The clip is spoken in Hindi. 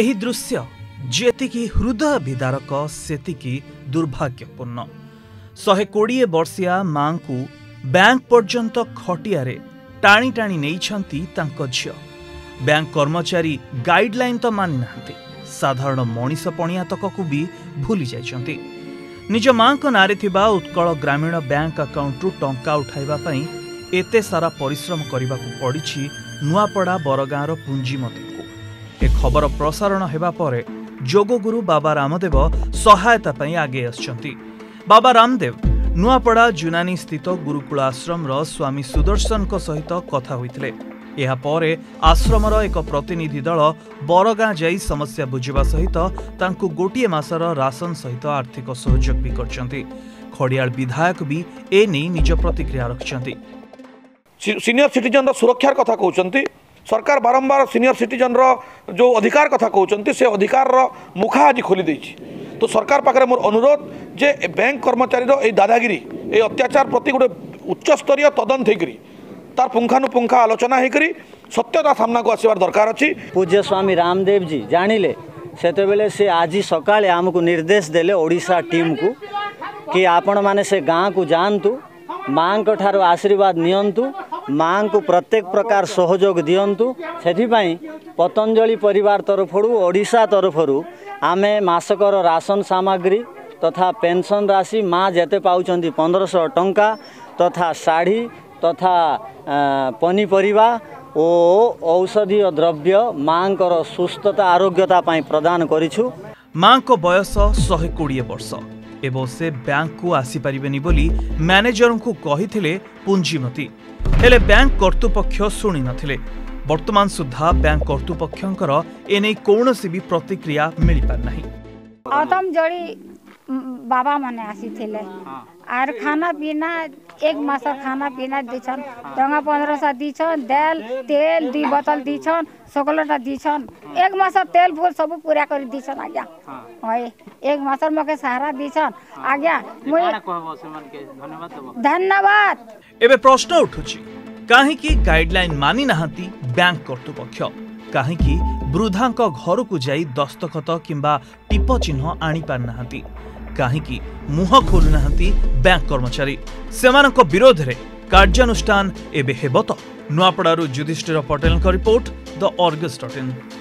एही दृश्य जेतिकी हृदय विदारक सेतिकी दुर्भाग्यपूर्ण। 120 वर्षिया माँ को बैंक पर्यंत खटियारे टाणी टाणी नेइछंती तांको झियो। बैंक कर्मचारी गाइडलाइन तो मानि नाहंती, साधारण मनीष पणियातक को भी भूली जाइछंती। निज माँ को नारे थिबा उत्कल ग्रामीण बैंक अकाउंट टंका उठाइबा पई एते सारा परिश्रम करने पड़ी नुआपड़ा बरगाँर पुंजीमती को। ए खबर प्रसारण हेबा परे जोगगुरु बाबा रामदेव सहायता पई आगे आछंती। बाबा रामदेव नुआपड़ा जुनानी स्थित गुरुकुल आश्रम स्वामी सुदर्शन को सहित कथा होइथिले। एहा परे आश्रमर एक प्रतिनिधि दल बरगाँ जाई समस्या बुझिबा सहित तांकु गोटिए मासर राशन सहित आर्थिक सहयोग भी करछंती। खड़ियाल विधायक भी ए नै निज प्रतिक्रिया रखछंती। सीनियर सिटीजन सुरक्षार कथा कहते सरकार बारंबार सीनियर सिटीजन जो अधिकार कथा कहते से अधिकार मुखा आज खोली तो सरकार पाखे मोर अनुरोध जे बैंक कर्मचारी दादागिरी ए अत्याचार प्रति गोटे उच्च स्तरीय तदंत होकर तार पुंखानुपुंखा आलोचना होकर सत्यता सामना को आसवार दरकार अच्छी। पूज्य स्वामी रामदेव जी जानिले सेतबेले से आज सका आमको निर्देश देले ओडिशा टीम को कि आपण मैंने से गाँ को जातु माँ को ठार आशीर्वाद नियंतु माँ को प्रत्येक प्रकार सहयोग दियंतु। सेथिपाई पतंजलि परिवार तरफरू ओडिशा तरफरू आमे मासकर राशन सामग्री तथा पेंशन राशि माँ जेते पाउछंती 1500 टंका तथा साड़ी तथा पनीपरिबा ओ औषधीय द्रव्य माँ को सुस्थता आरोग्यता पाई प्रदान करिछु। माँ को बयस 120 वर्ष एवं से बैंक को आसी पारिबेनी बोली मैनेजर को कहिथिले पुंजीमती हेले बैंक कर्तृपक्ष सुनी नथिले। वर्तमान सुधा बैंक कर्तृपक्षर एने कौन भी प्रतिक्रिया मिल पार नहीं। आतम जड़ी बाबा माने आसी थिले आर खाना पीना एक मास खाना पीना दिछन डंगा 1500 दिछन दाल तेल 2 बोतल दिछन चॉकलेटा दिछन एक मास तेल फूल सब पूरा कर दिछन आज्ञा। होय एक मास मके सहारा दिछन आज्ञा मुई धन्यवाद धन्यवाद। एबे प्रश्न उठुची काहे की गाइडलाइन मानि नाहंती बैंक कर्तृपक्ष काहे की वृद्धा घर को जाई दस्तखत किंबा टिप चिन्ह आनी पार नाहंती काहेकि मुह खोलु नाहंती बैंक कर्मचारी सेमानक विरोध रे कार्यानुष्ठान एबे हेबत। नुआपड़ारू जुधिष्ठिर पटेल रिपोर्ट द ऑर्गस.in।